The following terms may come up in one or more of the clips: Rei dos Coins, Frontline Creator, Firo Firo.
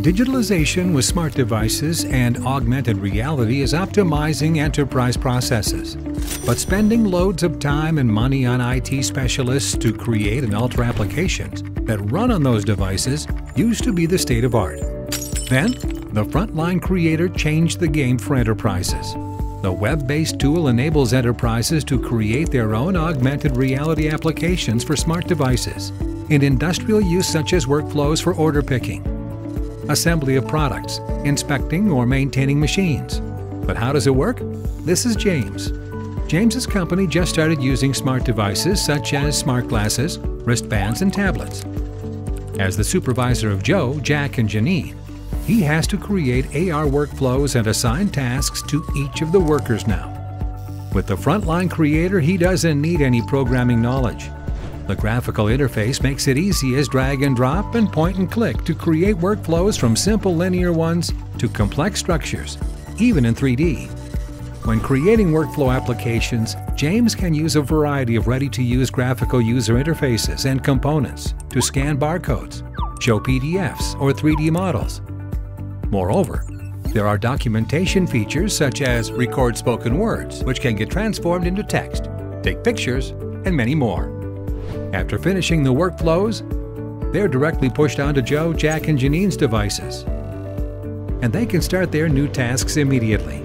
Digitalization with smart devices and augmented reality is optimizing enterprise processes. But spending loads of time and money on IT specialists to create and alter applications that run on those devices used to be the state of art. Then, the Frontline Creator changed the game for enterprises. The web-based tool enables enterprises to create their own augmented reality applications for smart devices in industrial use such as workflows for order picking, assembly of products, inspecting or maintaining machines. But how does it work? This is James. James's company just started using smart devices such as smart glasses, wristbands, and tablets. As the supervisor of Joe, Jack, and Janine, he has to create AR workflows and assign tasks to each of the workers now. With the Frontline Creator, he doesn't need any programming knowledge. The graphical interface makes it easy as drag and drop and point and click to create workflows from simple linear ones to complex structures, even in 3D. When creating workflow applications, James can use a variety of ready-to-use graphical user interfaces and components to scan barcodes, show PDFs, or 3D models. Moreover, there are documentation features such as record spoken words, which can get transformed into text, take pictures, and many more. After finishing the workflows, they're directly pushed onto Joe, Jack, and Janine's devices, and they can start their new tasks immediately.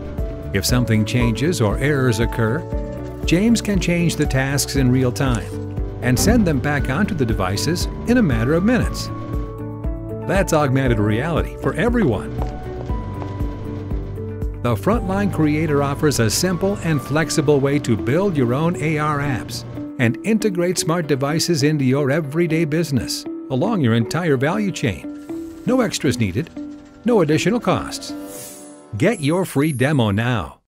If something changes or errors occur, James can change the tasks in real time and send them back onto the devices in a matter of minutes. That's augmented reality for everyone. The Frontline Creator offers a simple and flexible way to build your own AR apps and integrate smart devices into your everyday business along your entire value chain. No extras needed, no additional costs. Get your free demo now.